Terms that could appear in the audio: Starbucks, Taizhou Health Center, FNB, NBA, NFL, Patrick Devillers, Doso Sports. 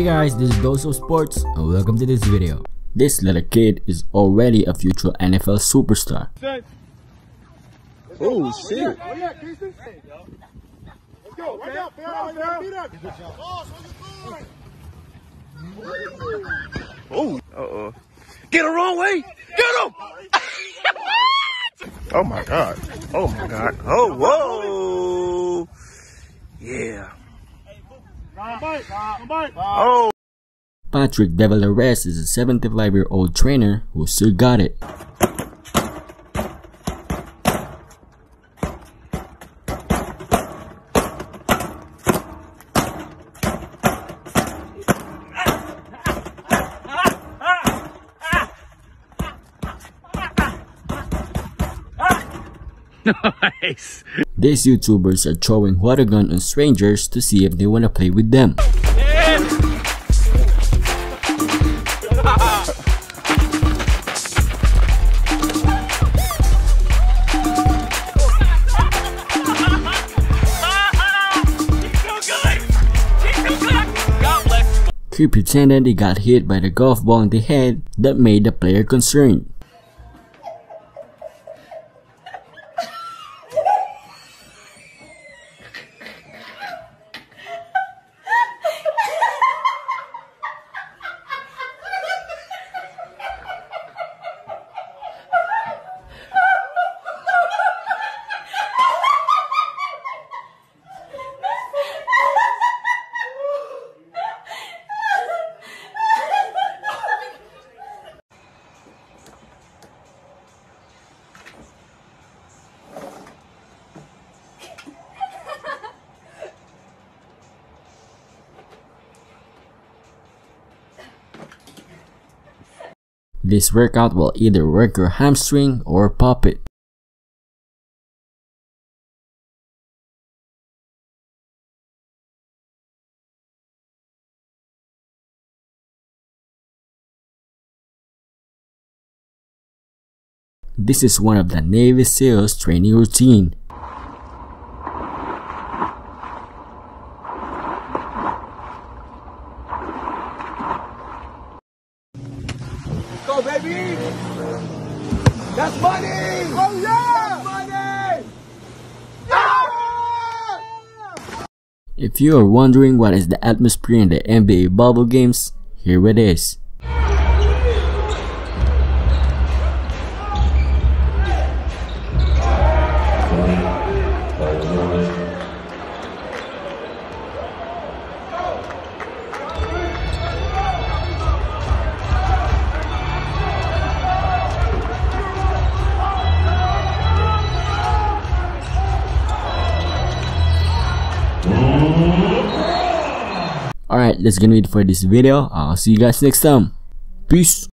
Hey guys, this is Doso Sports and welcome to this video. This little kid is already a future NFL superstar. Oh shit. Oh, uh-oh. Get the wrong way. Get him. Oh my god. Oh my god. Oh, whoa. Yeah. Oh. Patrick Devillers is a 75-year-old trainer who still got it. Nice. These YouTubers are throwing water gun on strangers to see if they want to play with them. He pretended he got hit by the golf ball in the head that made the player concerned. This workout will either work your hamstring or pop it. This is one of the Navy SEALs training routine. Go, baby! That's money! Oh, yeah! That's money! Yeah! If you are wondering what is the atmosphere in the NBA bubble games, here it is. Alright, that's gonna be it for this video. I'll see you guys next time. Peace.